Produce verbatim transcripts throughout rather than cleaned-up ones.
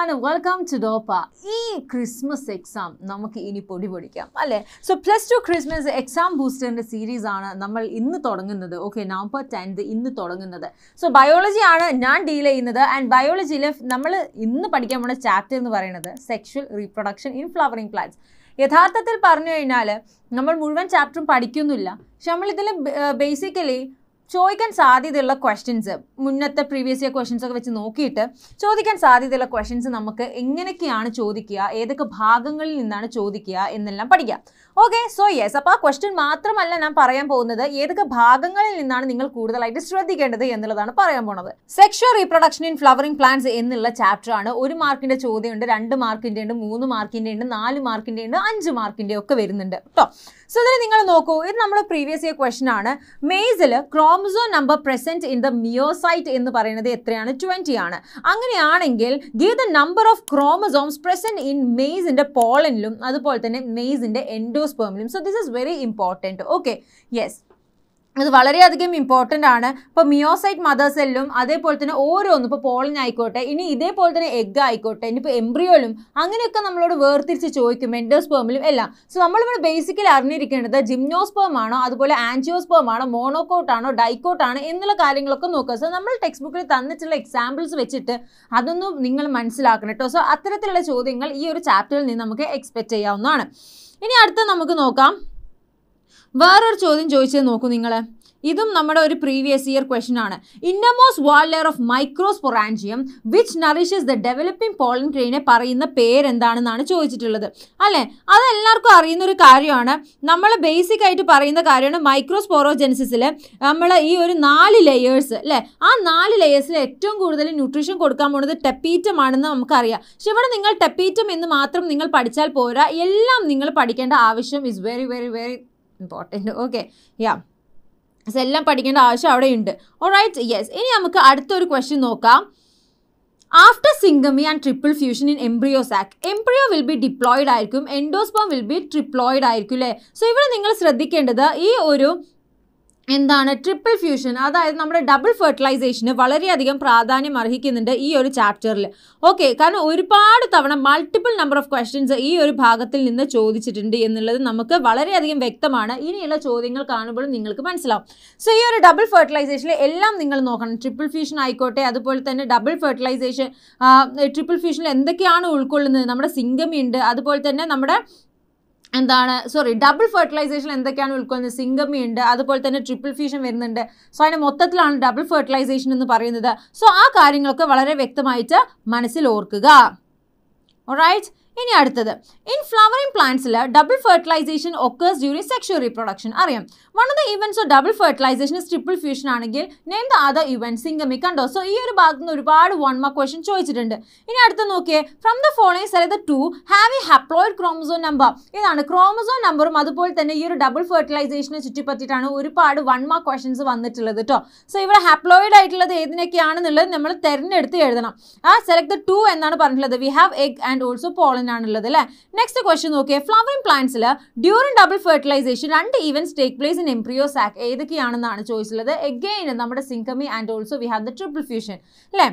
everyone, welcome to DOPA. This Christmas exam, namakku ini podi podikam alle. So plus two Christmas exam booster inde series aanu nammal innu thodangunnathu. Okay, November tenth innu thodangunnathu. So biology aanu nan deal cheynathu and biology le nammal innu padikkan pona chapter ennu parayunnathu sexual reproduction in flowering plants. യഥാർത്ഥത്തിൽ പറഞ്ഞു കഴിഞ്ഞാൽ നമ്മൾ മുഴുവൻ ചാപ്റ്ററും പഠിക്കുന്നില്ല. പക്ഷെ നമ്മൾ ഇതിൽ basically ചോദിക്കാൻ സാധ്യതയുള്ള ക്വസ്റ്റ്യൻസ് മുന്നത്തെ പ്രീവിയസ് ഇയർ ക്വസ്റ്റ്യൻസ് ഒക്കെ വെച്ച് നോക്കിയിട്ട് ചോദിക്കാൻ സാധ്യതയുള്ള ക്വസ്റ്റ്യൻസ് നമുക്ക് എങ്ങനെയൊക്കെയാണ് ചോദിക്കുക, ഏതൊക്കെ ഭാഗങ്ങളിൽ നിന്നാണ് ചോദിക്കുക എന്നെല്ലാം പഠിക്കാം. ഓക്കെ, സോ യെസ്, അപ്പോൾ ആ ക്വസ്റ്റ്യൻ മാത്രമല്ല ഞാൻ പറയാൻ പോകുന്നത്, ഏതൊക്കെ ഭാഗങ്ങളിൽ നിന്നാണ് നിങ്ങൾ കൂടുതലായിട്ട് ശ്രദ്ധിക്കേണ്ടത് എന്നുള്ളതാണ് പറയാൻ പോണത്. Sexual reproduction in flowering plants എന്നുള്ള ചാപ്റ്റർ ആണ്. ഒരു മാർക്കിൻ്റെ ചോദ്യമുണ്ട്, രണ്ട് മാർക്കിൻ്റെ ഉണ്ട്, മൂന്ന് മാർക്കിൻ്റെ ഉണ്ട്, നാല് മാർക്കിൻ്റെ ഉണ്ട്, അഞ്ച് മാർക്കിൻ്റെ ഒക്കെ വരുന്നുണ്ട് കേട്ടോ. സോ ഇതിൽ നിങ്ങൾ നോക്കൂ, ഇത് നമ്മുടെ പ്രീവിയസ് ഇയർ ക്വസ്റ്റ്യൻ ആണ്. മെയ്സിൽ ക്രോം chromosome number present in the meiocyte എന്ന് പറയുന്നത് എത്രയാണ്? twenty ആണ്. അങ്ങനെയാണെങ്കിൽ give the number of chromosomes present in maize ന്റെ പോളനിലും അതുപോലെ തന്നെ maize ന്റെ endospermിലും. So this is very important. Okay, yes, അത് വളരെയധികം ഇമ്പോർട്ടൻ്റ് ആണ്. ഇപ്പോൾ മിയോസൈറ്റ് മദർ സെല്ലും അതേപോലെ തന്നെ ഓരോന്നും, ഇപ്പോൾ പോളിൻ ആയിക്കോട്ടെ, ഇനി ഇതേപോലെ തന്നെ എഗ് ആയിക്കോട്ടെ, ഇനിയിപ്പോൾ എംബ്രിയോയിലും അങ്ങനെയൊക്കെ നമ്മളോട് വേർതിരിച്ച് ചോദിക്കും, എൻഡോസ്പേമിലും എല്ലാം. സോ നമ്മളിവിടെ ബേസിക്കലി അറിഞ്ഞിരിക്കേണ്ടത് ജിംനോസ്പേം ആണോ, അതുപോലെ ആൻജിയോസ്പേം ആണോ, മോണോക്കോട്ടാണോ, ഡൈക്കോട്ടാണോ എന്നുള്ള കാര്യങ്ങളൊക്കെ നോക്കുക. സോ നമ്മൾ ടെക്സ്റ്റ് ബുക്കിൽ തന്നിട്ടുള്ള എക്സാമ്പിൾസ് വെച്ചിട്ട് അതൊന്നും നിങ്ങൾ മനസ്സിലാക്കണം കേട്ടോ. സോ അത്തരത്തിലുള്ള ചോദ്യങ്ങൾ ഈ ഒരു ചാപ്റ്ററിൽ നിന്ന് നമുക്ക് എക്സ്പെക്റ്റ് ചെയ്യാവുന്നതാണ്. ഇനി അടുത്ത നമുക്ക് നോക്കാം. വേറൊരു ചോദ്യം ചോദിച്ചത് നോക്കൂ നിങ്ങൾ. ഇതും നമ്മുടെ ഒരു പ്രീവിയസ് ഇയർ ക്വസ്റ്റ്യൻ ആണ്. ഇന്നമോസ് wall layer of microsporangium which nourishes the developing pollen ക്രെയിനെ പറയുന്ന പേരെന്താണെന്നാണ് ചോദിച്ചിട്ടുള്ളത് അല്ലേ. അതെല്ലാവർക്കും അറിയുന്നൊരു കാര്യമാണ്. നമ്മൾ ബേസിക് ആയിട്ട് പറയുന്ന കാര്യമാണ് മൈക്രോസ്പോറോജെൻസിസിൽ നമ്മൾ ഈ ഒരു നാല് ലെയേഴ്സ് അല്ലേ, ആ നാല് ലെയേഴ്സിൽ ഏറ്റവും കൂടുതൽ ന്യൂട്രീഷൻ കൊടുക്കാൻ പോണത് ടെപ്പീറ്റം ആണെന്ന് നമുക്കറിയാം. പക്ഷെ ഇവിടെ നിങ്ങൾ ടെപ്പീറ്റം എന്ന് മാത്രം നിങ്ങൾ പഠിച്ചാൽ പോരാ, എല്ലാം നിങ്ങൾ പഠിക്കേണ്ട ആവശ്യം is very very very important. Okay, yeah, so എല്ലാം പഠിക്കേണ്ട ആവശ്യം അവിടെയുണ്ട്. Alright, yes. ഇനി നമുക്ക് അടുത്തൊരു ക്വസ്റ്റ്യൻ നോക്കാം. After syngamy and triple fusion in embryo sac, embryo will be diploid ആയിരിക്കും, എൻഡോസ്പേം വിൽ ബി ട്രിപ്ലോയിഡ് ആയിരിക്കും അല്ലേ. സോ ഇവിടെ നിങ്ങൾ ശ്രദ്ധിക്കേണ്ടത് ഈ ഒരു എന്താണ് ട്രിപ്പിൾ ഫ്യൂഷൻ, അതായത് നമ്മുടെ ഡബിൾ ഫെർട്ടിലൈസേഷന് വളരെയധികം പ്രാധാന്യം അർഹിക്കുന്നുണ്ട് ഈ ഒരു ചാപ്റ്ററിൽ. ഓക്കെ, കാരണം ഒരുപാട് തവണ മൾട്ടിപ്പിൾ നമ്പർ ഓഫ് ക്വസ്റ്റ്യൻസ് ഈ ഒരു ഭാഗത്തിൽ നിന്ന് ചോദിച്ചിട്ടുണ്ട് എന്നുള്ളത് നമുക്ക് വളരെയധികം വ്യക്തമാണ്. ഇനിയുള്ള ചോദ്യങ്ങൾ കാണുമ്പോഴും നിങ്ങൾക്ക് മനസ്സിലാവും. സോ ഈ ഒരു ഡബിൾ ഫെർട്ടിലൈസേഷനിൽ എല്ലാം നിങ്ങൾ നോക്കണം. ട്രിപ്പിൾ ഫ്യൂഷൻ ആയിക്കോട്ടെ, അതുപോലെ തന്നെ ഡബിൾ ഫെർട്ടിലൈസേഷൻ, ട്രിപ്പിൾ ഫ്യൂഷനിൽ എന്തൊക്കെയാണ് ഉൾക്കൊള്ളുന്നത്, നമ്മുടെ സിംഗമിയുണ്ട്, അതുപോലെ തന്നെ നമ്മുടെ എന്താണ് സോറി ഡബിൾ ഫെർട്ടിലൈസേഷൻ എന്തൊക്കെയാണ് ഉൾക്കൊള്ളുന്നത്, സിംഗമി ഉണ്ട്, അതുപോലെ തന്നെ ട്രിപ്പിൾ ഫ്യൂഷൻ വരുന്നുണ്ട്. സോ അതിന് മൊത്തത്തിലാണ് ഡബിൾ ഫെർട്ടിലൈസേഷൻ എന്ന് പറയുന്നത്. സോ ആ കാര്യങ്ങളൊക്കെ വളരെ വ്യക്തമായിട്ട് മനസ്സിൽ ഓർക്കുക. ഓൾറൈറ്റ്, ഇനി അടുത്തത് ഇൻ ഫ്ലവറിംഗ് പ്ലാന്റ്സിൽ double fertilisation occurs during sexual reproduction അറിയാം. One of the events of double fertilisation is triple fusion ആണെങ്കിൽ name the other event, syngamy കണ്ടോ. സോ ഈ ഒരു ഭാഗത്ത് നിന്ന് ഒരുപാട് വൺ മാർക്ക് ക്വസ്റ്റ്യൻ ചോദിച്ചിട്ടുണ്ട്. ഇനി അടുത്ത് നോക്കിയേ, from the following select two have a haploid chromosome number. ഇതാണ് ക്രോമസോം നമ്പറും അതുപോലെ തന്നെ ഈ ഒരു ഡബിൾ ഫെർട്ടിലൈസേഷനെ ചുറ്റിപ്പറ്റിയിട്ടാണ് ഒരുപാട് വൺ മാർക്ക് ക്വസ്റ്റ്യൻസ് വന്നിട്ടുള്ളത് കേട്ടോ. സോ ഇവിടെ ഹാപ്ലോയിഡ് ആയിട്ടുള്ളത് ഏതിനൊക്കെയാണെന്നുള്ളത് നമ്മൾ തിരഞ്ഞെടുത്ത് എഴുതണം. ആ സെലക്ട് ദ ടു എന്നാണ് പറഞ്ഞിട്ടുള്ളത്. We have egg and also pollen ുള്ളത് അല്ലേ. നെക്സ്റ്റ് ക്വസ്റ്റ്യൻ നോക്കിയാൽ ഫ്ലവറിംഗ് പ്ലാന്റ്സിൽ ഡ്യൂറിംഗ് ഡബിൾ ഫെർട്ടിലൈസേഷൻ രണ്ട് events take place in embryo sac ഏതൊക്കെയാണെന്നാണ് ചോദിച്ചിട്ടുള്ളത്. എഗെയിൻ നമ്മുടെ syngamy and also we have the triple fusion അല്ലേ.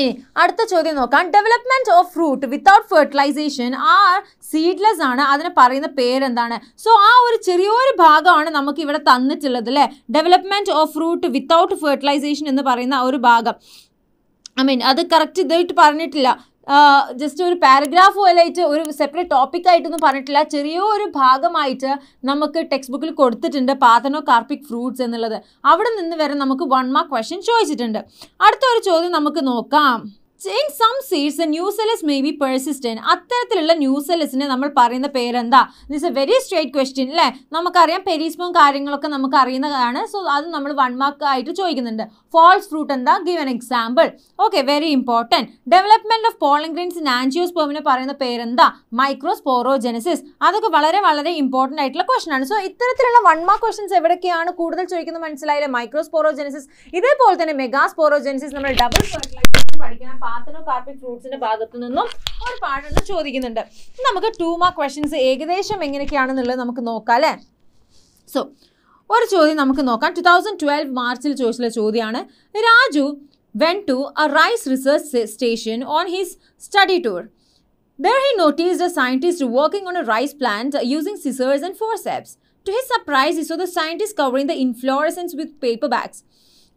ഇനി അടുത്ത ചോദ്യം നോക്കാം. Development of fruit without fertilisation are seedless ആണ്, അതിന് പറയുന്ന പേരെന്താണ്. സോ ആ ഒരു ചെറിയൊരു ഭാഗമാണ് നമുക്ക് ഇവിടെ തന്നിട്ടുള്ളത് അല്ലേ. Development of fruit without fertilisation എന്ന് പറയുന്ന ഒരു ഭാഗം, ഐ മീൻ അത് കറക്റ്റ് ഇതായിട്ട് പറഞ്ഞിട്ടില്ല. ജസ്റ്റ് ഒരു പാരഗ്രാഫ് പോലെയായിട്ട് ഒരു സെപ്പറേറ്റ് ടോപ്പിക്കായിട്ടൊന്നും പറഞ്ഞിട്ടില്ല. ചെറിയൊരു ഭാഗമായിട്ട് നമുക്ക് ടെക്സ്റ്റ് ബുക്കിൽ കൊടുത്തിട്ടുണ്ട് പാതനോ കാർപ്പിക് ഫ്രൂട്ട്സ് എന്നുള്ളത്. അവിടെ നിന്ന് വരെ നമുക്ക് വൺ മാർക്ക് ക്വസ്റ്റ്യൻ ചോദിച്ചിട്ടുണ്ട്. അടുത്തൊരു ചോദ്യം നമുക്ക് നോക്കാം. In some seeds nucellus may be persistent, അത്തരത്തിലുള്ള ന്യൂസെലസിനെ നമ്മൾ പറയുന്ന പേരെന്താ. This a very straight question അല്ലേ. നമുക്കറിയാം പെരിസ്മം കാര്യങ്ങളൊക്കെ നമുക്ക് അറിയുന്നതാണ്. സോ അത് നമ്മൾ വൺ മാർക്ക് ആയിട്ട് ചോദിക്കുന്നുണ്ട്. ഫാൾസ് ഫ്രൂട്ട് എന്താ, give an example. Okay, very important. Development of pollen grains in ആൻജിയോസ്പേമിനെ പറയുന്ന പേരെന്താ, മൈക്രോസ്പോറോജെനസിസ്. അതൊക്കെ വളരെ വളരെ ഇമ്പോർട്ടൻ്റ് ആയിട്ടുള്ള ക്വസ്റ്റൻ ആണ്. സോ ഇത്തരത്തിലുള്ള വൺ മാർക്ക് ക്വസ്റ്റൻസ് എവിടെയൊക്കെയാണ് കൂടുതൽ ചോദിക്കുന്നത് മനസ്സിലായില്ലേ. മൈക്രോസ്പോറോജെനസിസ്, ഇതേപോലെ തന്നെ മെഗാസ്പോറോജെനസിസ് നമ്മൾ ഡബിൾ പഠിക്കണം. പാത്തനോ കാർപ്പിക് ഫ്രൂട്ട്സിന്റെ ഭാഗത്തു നിന്നും ഒരു പാഠം ചോദിക്കുന്നുണ്ട്. നമുക്ക് ടു മാർക്ക് ക്വസ്റ്റ്യൻസ് ഏകദേശം എങ്ങനെയൊക്കെയാണെന്നുള്ളത് നമുക്ക് നോക്കാം അല്ലേ. സോ ഒരു ചോദ്യം നമുക്ക് നോക്കാം. ടു തൗസൻഡ് ട്വൽവ് മാർച്ചിൽ ചോദിച്ചിട്ടുള്ള ചോദ്യമാണ്. Raju went to a rice research station on his study tour. There he noticed a scientist working on a rice plant using scissors and forceps. To his surprise, he saw the scientist covering the inflorescence with paper bags.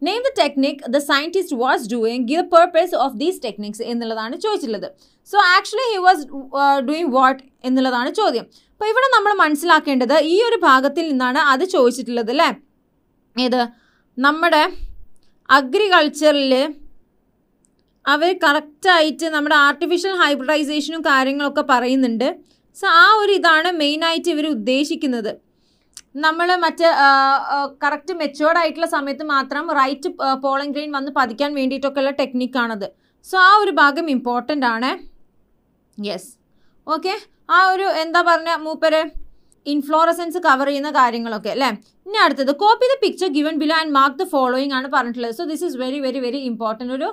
Name the technique the scientist was doing, give the purpose of these techniques എന്നുള്ളതാണ് ചോദിച്ചിട്ടുള്ളത്. So actually he was uh, doing what എന്നുള്ളതാണ് ചോദ്യം. അപ്പോൾ ഇവിടെ നമ്മൾ മനസ്സിലാക്കേണ്ടത് ഈ ഒരു ഭാഗത്തിൽ നിന്നാണ് അത് ചോദിച്ചിട്ടുള്ളത് അല്ലേ. ഇത് നമ്മുടെ അഗ്രികൾച്ചറിൽ അവർ കറക്റ്റ് ആയിട്ട് നമ്മുടെ ആർട്ടിഫിഷ്യൽ ഹൈബ്രിഡൈസേഷനും കാര്യങ്ങളൊക്കെ പറയുന്നുണ്ട്. സോ ആ ഒരു ഇതാണ് മെയിൻ ആയിട്ട് ഇവർ ഉദ്ദേശിക്കുന്നത്. നമ്മൾ മറ്റ് കറക്റ്റ് മെച്ചുവേർഡ് ആയിട്ടുള്ള സമയത്ത് മാത്രം റൈറ്റ് പോളൻ ഗ്രെയിൻ വന്ന് പതിക്കാൻ വേണ്ടിയിട്ടൊക്കെയുള്ള ടെക്നിക്കാണത്. സോ ആ ഒരു ഭാഗം ഇമ്പോർട്ടൻ്റ് ആണ്. Yes, okay. ആ ഒരു എന്താ പറഞ്ഞ മൂപ്പര് ഇൻഫ്ലോറസൻസ് കവർ ചെയ്യുന്ന കാര്യങ്ങളൊക്കെ അല്ലേ. ഇനി അടുത്തത് copy the picture given below and mark the following ആണ് പറഞ്ഞിട്ടുള്ളത്. So this is very very very important. ഒരു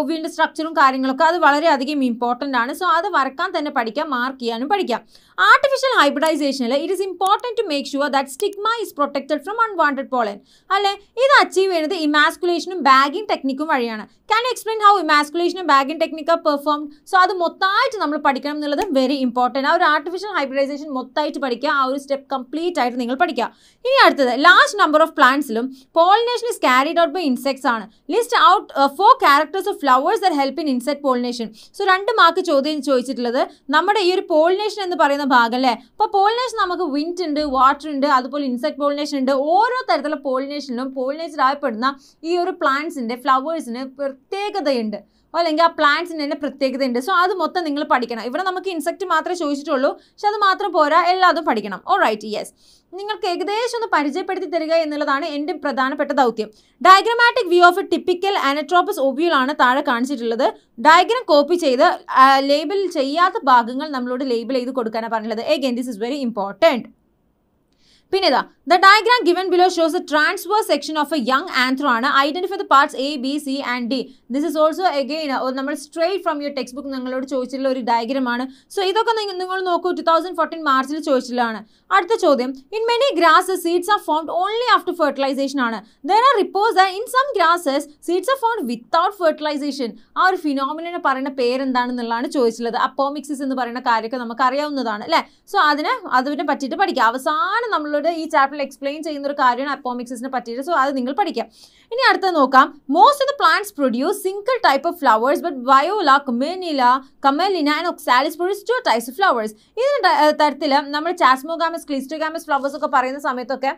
ഒവ്യൂവിൻ്റെ സ്ട്രക്ചറും കാര്യങ്ങളൊക്കെ അത് വളരെയധികം ഇമ്പോർട്ടൻ്റ് ആണ്. സോ അത് വരക്കാൻ തന്നെ പഠിക്കാം, മാർക്ക് ചെയ്യാനും പഠിക്കാം. ആർട്ടിഫിഷ്യൽ ഹൈബ്രിഡൈസേഷനിൽ it is important to make sure that stigma is protected from unwanted pollen അല്ലേ. ഇത് അച്ചീവ് ചെയ്യുന്നത് ഇമാസ്കുലേഷനും ബാഗിങ് ടെക്നിക്കും വഴിയാണ്. ക്യാൻ യു എക്സ്പ്ലെയിൻ ഹൗ ഇമാസ്കുലേഷനും bagging technique are performed? So അത് മൊത്തമായിട്ട് നമ്മൾ പഠിക്കണം എന്നുള്ളത് വെരി ഇമ്പോർട്ടൻറ്റ്. ആ ഒരു ആർട്ടിഫിഷ്യൽ ഹൈബ്രിഡൈസേഷൻ മൊത്തമായിട്ട് പഠിക്കുക. ആ ഒരു സ്റ്റെപ്പ് കംപ്ലീറ്റ് ആയിട്ട് നിങ്ങൾ പഠിക്കുക. ഇനി അടുത്തത് large number of plants ilum pollination is carried out by insects aanu. List out uh, four characters of flowers that help in insect pollination. So rendu mark chodayam choichittulladu nammade ee oru pollination ennu parayna bhagam alle. Appo pollination namakku wind undu, water undu, adupole insect pollination undu. Oro tarathula pollination ilum pollinated aayapadna ee oru plants inde flowers ine prathyegathayundu അല്ലെങ്കിൽ ആ പ്ലാന്റ്സിന് തന്നെ പ്രത്യേകതയുണ്ട്. So അത് മൊത്തം നിങ്ങൾ പഠിക്കണം. ഇവിടെ നമുക്ക് ഇൻസെക്റ്റ് മാത്രമേ ചോദിച്ചിട്ടുള്ളൂ, പക്ഷെ അത് മാത്രം പോരാ, എല്ലാതും പഠിക്കണം. All right, yes. നിങ്ങൾക്ക് ഏകദേശം ഒന്ന് പരിചയപ്പെടുത്തി തരിക എന്നുള്ളതാണ് എൻ്റെ പ്രധാനപ്പെട്ട ദൗത്യം. Diagrammatic view of a typical anatropous ഒബ്യൂളാണ് താഴെ കാണിച്ചിട്ടുള്ളത്. ഡയഗ്രം കോപ്പി ചെയ്ത് ലേബിൾ ചെയ്യാത്ത ഭാഗങ്ങൾ നമ്മളോട് ലേബിൾ ചെയ്ത് കൊടുക്കാനാണ് പറഞ്ഞുള്ളത്. Again this is very important. പിന്നെ ഇതാ the diagram given below shows a transverse section of a young anther ആണ്. Identify the parts A B C and D. This is also again നമ്മൾ straight from your textbook നിങ്ങളോട് ചോദിച്ചിട്ടുള്ള ഒരു ഡയഗ്രമാണ്. So ഇതൊക്കെ നിങ്ങൾ നോക്കൂ, ടു തൗസൻഡ് ഫോർട്ടീൻ മാർച്ചിൽ ചോദിച്ചിട്ടുള്ളതാണ്. അടുത്ത ചോദ്യം, in many grasses seeds are formed only after fertilisation ആണ്. There are reports that in some grasses seeds are formed without fertilisation. ആ ഒരു ഫിനോമിനെ പറയുന്ന പേരെന്താണെന്നുള്ളതാണ് ചോദിച്ചിട്ടുള്ളത്. അപ്പോമിക്സിസ് എന്ന് പറയുന്ന കാര്യമൊക്കെ നമുക്ക് അറിയാവുന്നതാണ് അല്ലേ. സോ അതിന് അതിനെ പറ്റിയിട്ട് പഠിക്കുക. അവസാനം നമ്മൾ ഈ ചാപ്റ്ററിൽ എക്സ്പ്ലെയിൻ ചെയ്യുന്ന ഒരു കാര്യമാണ് അപ്പോമിക്സിനെ പറ്റിയിട്ട്. സോ അത് നിങ്ങൾ പഠിക്കാം. ഇനി അടുത്ത നോക്കാം. Most of the plants produce single type of flowers but Viola, Commelina, Commelina and Oxalis produce two types of flowers. ഇതിൻ്റെ തരത്തിൽ നമ്മൾ ചാസ്മോഗാമസ്, ക്ലിസ്റ്റോഗാമസ് ഫ്ലവേഴ്സ് ഒക്കെ പറയുന്ന സമയത്തൊക്കെ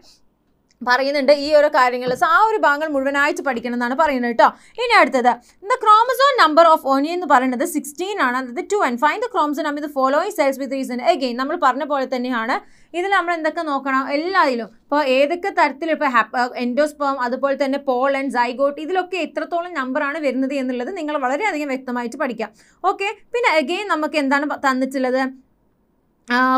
പറയുന്നുണ്ട് ഈ ഓരോ കാര്യങ്ങൾ. സോ ആ ഒരു ഭാഗങ്ങൾ മുഴുവനായിട്ട് പഠിക്കണം എന്നാണ് പറയുന്നത് കേട്ടോ. ഇനി അടുത്തത് the chromosome number of onion എന്ന് പറയുന്നത് സിക്സ്റ്റീൻ ആണ്. അതായത് to and find the chromosome number the following cells with reason. Again നമ്മൾ പറഞ്ഞ പോലെ തന്നെയാണ്. ഇതിൽ നമ്മൾ എന്തൊക്കെ നോക്കണം, എല്ലാതിലും ഇപ്പോൾ ഏതൊക്കെ തരത്തിൽ ഇപ്പോൾ ഹാപ്പ് എൻഡോസ്പേം, അതുപോലെ തന്നെ പോളൻ, സൈഗോട്ട്, ഇതിലൊക്കെ എത്രത്തോളം നമ്പറാണ് വരുന്നത് എന്നുള്ളത് നിങ്ങൾ വളരെയധികം വ്യക്തമായിട്ട് പഠിക്കാം. ഓക്കെ. പിന്നെ എഗെയിൻ നമുക്ക് എന്താണ് തന്നിട്ടുള്ളത്,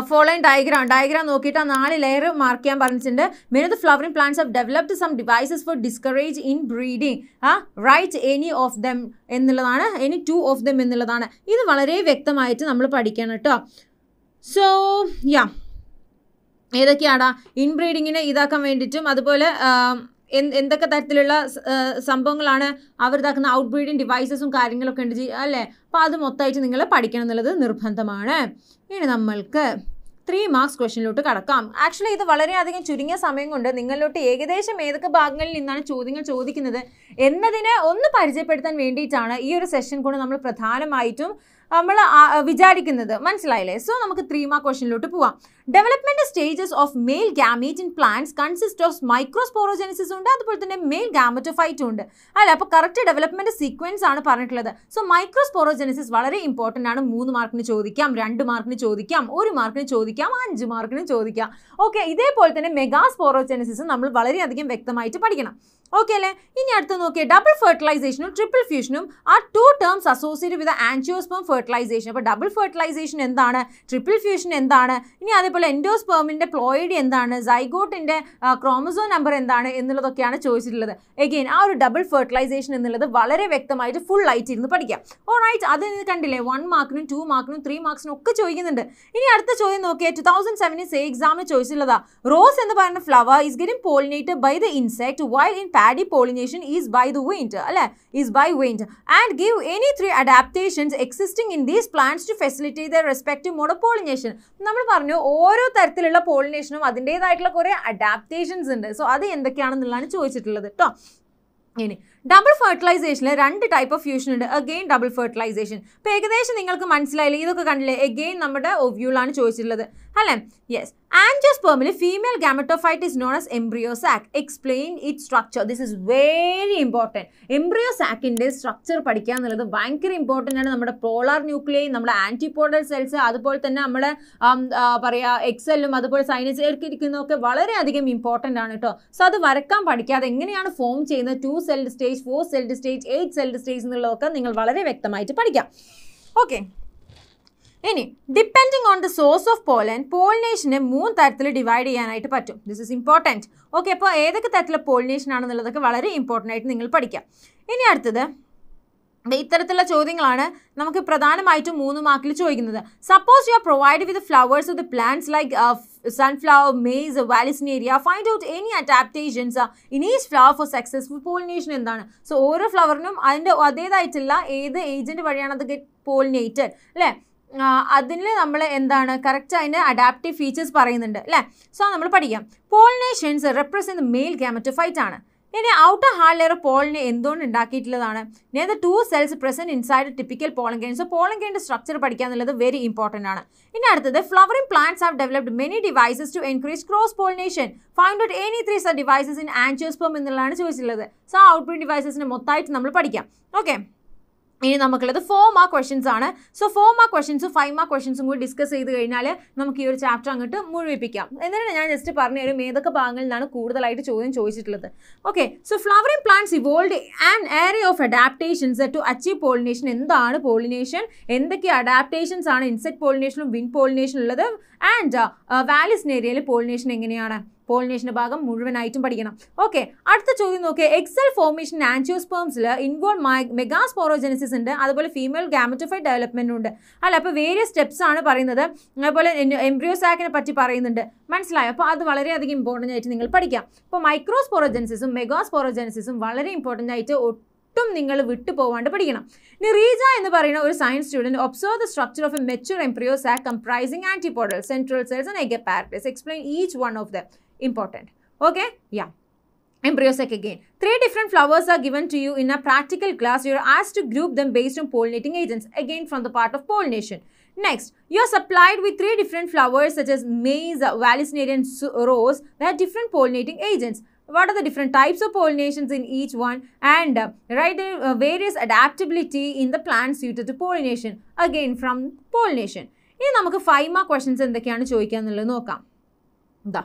ഫോളോയിങ് ഡയഗ്രാം. ഡയഗ്രാം നോക്കിയിട്ട് ആ നാല് ലെയർ മാർക്ക് ചെയ്യാൻ പറഞ്ഞിട്ടുണ്ട്. Many of the flowering plants have developed some devices for discourage in breeding. ആ റൈറ്റ് എനി ഓഫ് ദം എന്നുള്ളതാണ്, എനി ടു ഓഫ് ദം എന്നുള്ളതാണ്. ഇത് വളരെ വ്യക്തമായിട്ട് നമ്മൾ പഠിക്കണം കേട്ടോ. സോ യാ ഏതൊക്കെയാടാ ഇൻബ്രീഡിങ്ങിനെ ഇതാക്കാൻ വേണ്ടിയിട്ടും അതുപോലെ എന്തൊക്കെ തരത്തിലുള്ള സംഭവങ്ങളാണ് അവർ ഇതാക്കുന്ന ഔട്ട് ബ്രീഡിങ് ഡിവൈസസും കാര്യങ്ങളൊക്കെ ഉണ്ട് അല്ലേ. അപ്പോൾ അത് മൊത്തമായിട്ട് നിങ്ങൾ പഠിക്കണം എന്നുള്ളത് നിർബന്ധമാണ്. ഇനി നമ്മൾക്ക് ത്രീ മാർക്സ് ക്വസ്റ്റ്യനിലോട്ട് കടക്കാം. ആക്ച്വലി ഇത് വളരെയധികം ചുരുങ്ങിയ സമയം കൊണ്ട് നിങ്ങളിലോട്ട് ഏകദേശം ഏതൊക്കെ ഭാഗങ്ങളിൽ നിന്നാണ് ചോദ്യങ്ങൾ ചോദിക്കുന്നത് എന്നതിനെ ഒന്ന് പരിചയപ്പെടുത്താൻ വേണ്ടിയിട്ടാണ് ഈ ഒരു സെഷൻ കൊണ്ട് നമ്മൾ പ്രധാനമായിട്ടും നമ്മൾ വിചാരിക്കുന്നത്. മനസ്സിലായില്ലേ? സോ നമുക്ക് ത്രീ മാർക്ക് ക്വസ്റ്റ്യനിലോട്ട് പോവാം. Development stages of male gamete in plants consist of microsporogenesis ഉണ്ട്, അതുപോലെ തന്നെ മെയിൽ ഗാമറ്റോഫൈറ്റും ഉണ്ട് അല്ല. അപ്പോൾ കറക്റ്റ് ഡെവലപ്മെൻറ്റ് സീക്വൻസ് ആണ് പറഞ്ഞിട്ടുള്ളത്. സോ മൈക്രോസ്പോറോജെനിസിസ് വളരെ ഇമ്പോർട്ടൻ്റ് ആണ്. മൂന്ന് മാർക്കിന് ചോദിക്കാം, രണ്ട് മാർക്കിന് ചോദിക്കാം, ഒരു മാർക്കിന് ചോദിക്കാം, അഞ്ച് മാർക്കിന് ചോദിക്കാം. ഓക്കെ. ഇതേപോലെ തന്നെ മെഗാസ്പോറോജെനിസിസ് നമ്മൾ വളരെയധികം വ്യക്തമായിട്ട് പഠിക്കണം. ഓക്കെ അല്ലേ. ഇനി അടുത്ത് നോക്കിയാൽ ഡബിൾ ഫെർട്ടിലൈസേഷനും ട്രിപ്പിൾ ഫ്യൂഷനും ആ two terms associate with angiosperm fertilisation. അപ്പോൾ ഡബിൾ ഫെർട്ടിലൈസേഷൻ എന്താണ്, ട്രിപ്പിൾ ഫ്യൂഷൻ എന്താണ്, ഇനി അതേപോലെ എൻഡോസ്പേമിൻ്റെ പ്ലോയിഡ് എന്താണ്, സൈഗോട്ടിൻ്റെ ക്രോമസോം നമ്പർ എന്താണ് എന്നുള്ളതൊക്കെയാണ് ചോദിച്ചിട്ടുള്ളത്. എഗെയിൻ ആ ഒരു ഡബിൾ ഫെർട്ടിലൈസേഷൻ എന്നുള്ളത് വളരെ വ്യക്തമായിട്ട് ഫുൾ ആയിട്ട് ഇരുന്ന് പഠിക്കാം. ഓൾറൈറ്റ്. അത് കണ്ടില്ലേ, വൺ മാർക്കിനും ടു മാർക്കിനും ത്രീ മാർക്സിനും ഒക്കെ ചോദിക്കുന്നുണ്ട്. ഇനി അടുത്ത ചോദ്യം നോക്കിയാൽ ടു തൗസൻഡ് സെവൻറ്റീൻ എക്സാമിന് ചോദിച്ചിട്ടുള്ളതാണ് റോസ് എന്ന് പറയുന്ന flower is getting pollinated by the insect while in paddy pollination is by the wind, is by wind, and give any three adaptations existing in these plants to facilitate their respective mode of pollination. നമ്മൾ പറഞ്ഞു ഓരോ തരത്തിലുള്ള പോളിനേഷനും അതിൻ്റേതായിട്ടുള്ള കുറേ adaptations ഉണ്ട്. So അത് എന്തൊക്കെയാണെന്നുള്ളതാണ് ചോദിച്ചിട്ടുള്ളത് കേട്ടോ. ഇനി ഡബിൾ ഫെർട്ടിലൈസേഷനിൽ രണ്ട് ടൈപ്പ് ഓഫ് ഫ്യൂഷൻ ഉണ്ട്. Again double fertilisation. ഇപ്പോൾ ഏകദേശം നിങ്ങൾക്ക് മനസ്സിലായില്ലേ, ഇതൊക്കെ കണ്ടില്ലേ? എഗെയിൻ നമ്മുടെ ഒവ്യൂളാണ് ചോദിച്ചിട്ടുള്ളത് അല്ലേ? യെസ്. ആൻജിയോസ്പേമിൽ female gametophyte is known as embryo sac. Explain it structure. This is very important. Embryo സാക്കിൻ്റെ സ്ട്രക്ചർ പഠിക്കുക എന്നുള്ളത് ഭയങ്കര ഇമ്പോർട്ടൻ്റ് ആണ്. നമ്മുടെ പോളാർ ന്യൂക്ലിയ, നമ്മുടെ ആൻറ്റിപോഡൽ സെൽസ്, അതുപോലെ തന്നെ നമ്മുടെ പറയുക എക്സെല്ലും അതുപോലെ സൈനസ് ഇരിക്കുന്നതൊക്കെ വളരെയധികം ഇമ്പോർട്ടൻ്റ് ആണ് കേട്ടോ. സോ അത് വരക്കാൻ പഠിക്കാതെ എങ്ങനെയാണ് ഫോം ചെയ്യുന്നത്, two celled stage, four celled stage, eight celled stage എന്നുള്ളതൊക്കെ നിങ്ങൾ വളരെ വ്യക്തമായിട്ട് പഠിക്കാം. ഓക്കെ. ഇനി depending on the source of pollen, പോളിനേഷനെ മൂന്ന് തരത്തിൽ ഡിവൈഡ് ചെയ്യാനായിട്ട് പറ്റും. This is important. ഓക്കെ. അപ്പോൾ ഏതൊക്കെ തരത്തിലുള്ള പോളിനേഷൻ ആണെന്നുള്ളതൊക്കെ വളരെ ഇമ്പോർട്ടൻ്റ് ആയിട്ട് നിങ്ങൾ പഠിക്കാം. ഇനി അടുത്തത് ഇത്തരത്തിലുള്ള ചോദ്യങ്ങളാണ് നമുക്ക് പ്രധാനമായിട്ടും മൂന്ന് മാർക്കിൽ ചോദിക്കുന്നത്. Suppose you are provide with flowers of the plants like sunflower, maize, vallisneria, find out any adaptations in each flower for successful pollination എന്താണ്. സോ ഓരോ ഫ്ലവറിനും അതിൻ്റെ അതേതായിട്ടുള്ള ഏത് ഏജൻറ്റ് വഴിയാണ് അത് ഗെറ്റ് പോളിനേറ്റഡ് അല്ലേ, അതിൽ നമ്മൾ എന്താണ് കറക്റ്റ് അതിൻ്റെ അഡാപ്റ്റീവ് ഫീച്ചേഴ്സ് പറയുന്നുണ്ട് അല്ലേ. സോ നമ്മൾ പഠിക്കാം. പോളിനേഷൻസ് റെപ്രസെൻ്റ് മെയിൽ ഗാമറ്റോഫൈറ്റ് ആണ്. ഇനി ഔട്ടർ ഹാർഡ് ലെയർ പോളിനെ എന്തുകൊണ്ട് ഉണ്ടാക്കിയിട്ടുള്ളതാണ്? നേരത്തെ two cells present inside typical pollen grain. So പോളൻഗ്രെയിൻ്റെ സ്ട്രക്ചർ പഠിക്കുക എന്നുള്ളത് വെരി ഇമ്പോർട്ടൻ്റ് ആണ്. ഇനി അടുത്തത് flowering plants have developed many devices to encourage cross pollination. Find out any three such devices in angiosperm എന്നുള്ളതാണ് ചോദിച്ചിട്ടുള്ളത്. സോ ഔട്ട്പുട്ട് ഡിവൈസസിന് മൊത്തമായിട്ട് നമ്മൾ പഠിക്കാം. ഓക്കെ. ഇനി നമുക്കുള്ളത് ഫോർ മാർക്ക് ക്വസ്റ്റ്യൻസ് ആണ്. സോ ഫോർ മാർക്ക് ക്വസ്റ്റ്യൻസും ഫൈവ് മാർക്ക് ക്വസ്റ്റ്യൻസും കൂടി ഡിസ്കസ് ചെയ്ത് കഴിഞ്ഞാൽ നമുക്ക് ഈ ഒരു ചാപ്റ്റർ അങ്ങോട്ട് മുഴുവിപ്പിക്കാം. എന്നിട്ട് ഞാൻ ജസ്റ്റ് പറഞ്ഞുതരും ഏതൊക്കെ ഭാഗങ്ങളിൽ നിന്നാണ് കൂടുതലായിട്ട് ചോദ്യം ചോദിച്ചിട്ടുള്ളത്. Okay. So flowering plants evolved an area of adaptations to achieve pollination. എന്താണ് പോളിനേഷൻ, എന്തൊക്കെ അഡാപ്റ്റേഷൻസ് ആണ് ഇൻസെക്ട് പോളിനേഷനും വിൻഡ് പോളിനേഷനും ഉള്ളത്, ആൻഡ് വാലിസ്നേരിയയിൽ പോളിനേഷൻ എങ്ങനെയാണ്, പോളിനേഷൻ്റെ ഭാഗം മുഴുവനായിട്ടും പഠിക്കണം. ഓക്കെ. അടുത്ത ചോദ്യം നോക്കിയാൽ എക്സൽ ഫോർമേഷൻ ആൻജിയോസ്പേംസിൽ ഇൻവോൾവ് മൈ മെഗാസ്പോറോജെനസിസ് ഉണ്ട്, അതുപോലെ ഫീമെയിൽ ഗാമറ്റോഫൈറ്റ് ഡെവലപ്മെൻറ്റും ഉണ്ട് അല്ല. അപ്പോൾ വേരിയസ് സ്റ്റെപ്സ് ആണ് പറയുന്നത്. അതുപോലെ എംബ്രിയോ സാക്കിനെ പറ്റി പറയുന്നുണ്ട്. മനസ്സിലായോ? അപ്പോൾ അത് വളരെയധികം ഇമ്പോർട്ടൻ്റ് ആയിട്ട് നിങ്ങൾ പഠിക്കാം. അപ്പോൾ മൈക്രോസ്പോറോജെനസിസും മെഗാസ്പോറോജെനസിസും വളരെ ഇമ്പോർട്ടൻ്റ് ആയിട്ട് ഒട്ടും നിങ്ങൾ വിട്ടു പോവാണ്ട് പഠിക്കണം. ഇനി റീജ എന്ന് പറയുന്ന ഒരു science student observe the structure of a mature embryo sac comprising antipodal, central cells and egg apparatus. Explain each one of them. Important. Okay? Yeah. Embryo sac again. Three different flowers are given to you in a practical class. You are asked to group them based on pollinating agents. Again from the part of pollination. Next, you are supplied with three different flowers such as maize, vallisneria and rose that have different pollinating agents. What are the different types of pollinations in each one, and uh, right there uh, various adaptability in the plant suited to pollination. Again from pollination. ഇനി നമുക്ക് five mark questions എന്തൊക്കെയാണ് ചോദിക്കുക എന്നുള്ളത് നോക്കാം. ദാ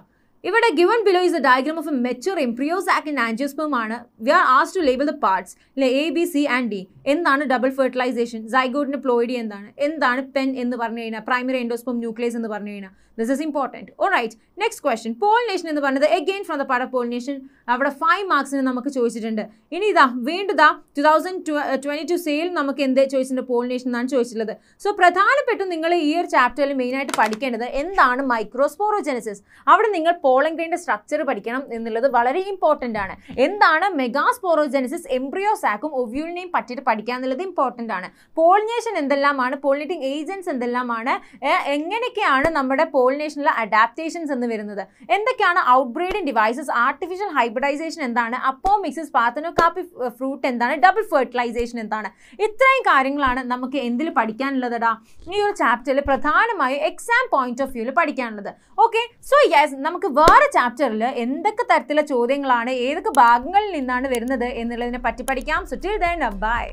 ഇവിടെ given below is a diagram of a mature embryo sac and angiosperm ആണ്. We are asked to label the parts അല്ലെ, A B C and D. എന്താണ് ഡബിൾ ഫെർട്ടിലൈസേഷൻ, സൈഗോട്ടിൻ്റെ പ്ലോയിഡി എന്താണ്, എന്താണ് പെൻ എന്ന് പറഞ്ഞു കഴിഞ്ഞാൽ, പ്രൈമറി എൻഡോസ്പേം ന്യൂക്ലിയസ് എന്ന് പറഞ്ഞു കഴിഞ്ഞാൽ. This is important. Alright. Next question pollination എന്ന് പറഞ്ഞത് again from the part of pollination. അവിടെ ഫൈവ് മാർക്സിന് നമുക്ക് ചോദിച്ചിട്ടുണ്ട്. ഇനി ഇതാ വീണ്ടും ദാ ടു തൗസൻഡ് ട്വൻറ്റി ടു സെയിൽ നമുക്ക് എന്ത് ചോദിച്ചിട്ടുണ്ട്, പോളിനേഷൻ എന്നാണ് ചോദിച്ചിട്ടുള്ളത്. സോ പ്രധാനപ്പെട്ടും നിങ്ങൾ ഈ ഒരു ചാപ്റ്ററിൽ മെയിനായിട്ട് പഠിക്കേണ്ടത് എന്താണ് മൈക്രോസ്പോറോജെനസിസ്. അവിടെ നിങ്ങൾ പോളൻഗ്രെയിൻ്റെ സ്ട്രക്ചർ പഠിക്കണം എന്നുള്ളത് വളരെ ഇമ്പോർട്ടൻ്റ് ആണ്. എന്താണ് മെഗാസ്പോറോജെനസിസ്, എംബ്രിയോ സാക്കും ഒവ്യൂളിനെയും പറ്റിയിട്ട് പഠിക്കുക എന്നുള്ളത് ഇമ്പോർട്ടൻ്റ് ആണ്. പോളിനേഷൻ എന്തെല്ലാമാണ്, പോളിനേറ്റിംഗ് ഏജൻറ്റ്സ് എന്തെല്ലാമാണ്, എങ്ങനെയൊക്കെയാണ് നമ്മുടെ പോളിനേഷനിലെ അഡാപ്റ്റേഷൻസ് എന്ന് വരുന്നത്, എന്തൊക്കെയാണ് outbreeding devices, artificial hybridisation എന്താണ്, അപ്പോ മിക്സസ്, പാത്തനോ കാപ്പി ഫ്രൂട്ട് എന്താണ്, ഡബിൾ ഫെർട്ടിലൈസേഷൻ എന്താണ്. ഇത്രയും കാര്യങ്ങളാണ് നമുക്ക് എന്തിൽ പഠിക്കാനുള്ളതടാ ഈ ഒരു ചാപ്റ്ററിൽ പ്രധാനമായും എക്സാം പോയിന്റ് ഓഫ് വ്യൂവിൽ പഠിക്കാനുള്ളത്. ഓക്കെ. സോ യെസ്, നമുക്ക് വേറെ ചാപ്റ്ററിൽ എന്തൊക്കെ തരത്തിലുള്ള ചോദ്യങ്ങളാണ്, ഏതൊക്കെ ഭാഗങ്ങളിൽ നിന്നാണ് വരുന്നത് എന്നുള്ളതിനെ പറ്റി പഠിക്കാം. So till then by.